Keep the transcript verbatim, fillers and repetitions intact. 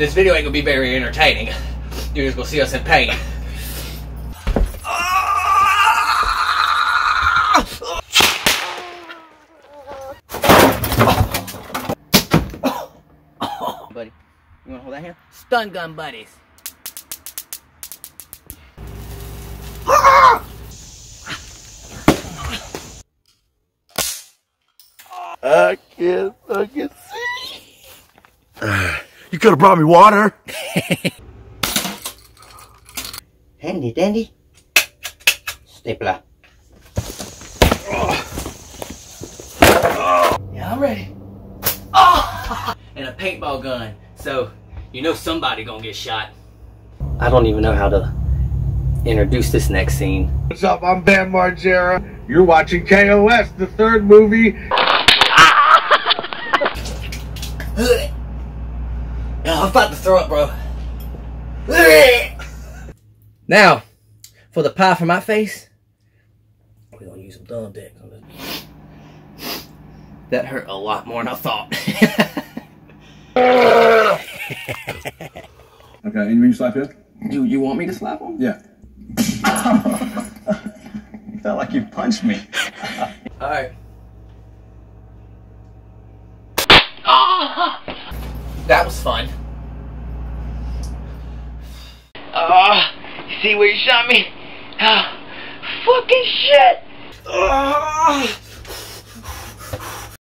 this video ain't gonna be very entertaining. You're just gonna see us in pain. Buddy, you wanna hold that hand? Stun gun buddies. I can't fucking see. Uh, you could have brought me water. Handy dandy. Stapler. Yeah, I'm ready. Oh! And a paintball gun. So, you know somebody gonna get shot. I don't even know how to introduce this next scene. What's up? I'm Ben Margera. You're watching K O S, the third movie. Oh, I'm about to throw up, bro. Now, for the pie for my face, we're gonna use some thumb dicks on this. That hurt a lot more than I thought. Okay, and you mean you slap him? Do you want me to slap him? Yeah. You felt like you punched me. Alright. That was fun. Ah, uh, you see where you shot me? Uh, fucking shit! Uh.